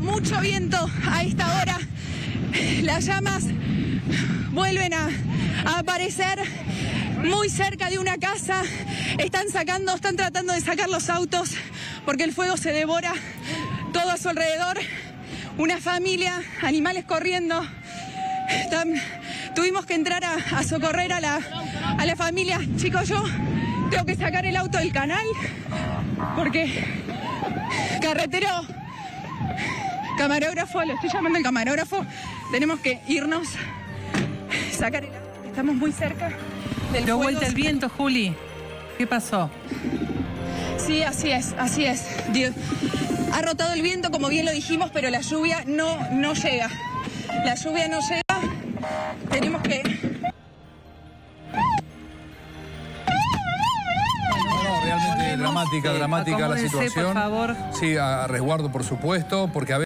mucho viento a esta hora. Las llamas vuelven a aparecer muy cerca de una casa. Están tratando de sacar los autos porque el fuego se devora todo a su alrededor. Una familia, animales corriendo. Tuvimos que entrar a socorrer a la familia. Chicos, yo tengo que sacar el auto del canal porque carretero, camarógrafo, lo estoy llamando el camarógrafo. Tenemos que irnos, sacar el auto. Estamos muy cerca del fuego. Vuelta el viento, Juli. ¿Qué pasó? Sí, así es. Dios. Ha rotado el viento, como bien lo dijimos, pero la lluvia no llega. La lluvia no llega. Tenemos que... No, realmente dramática la situación. Por favor. Sí, a resguardo, por supuesto, porque a veces...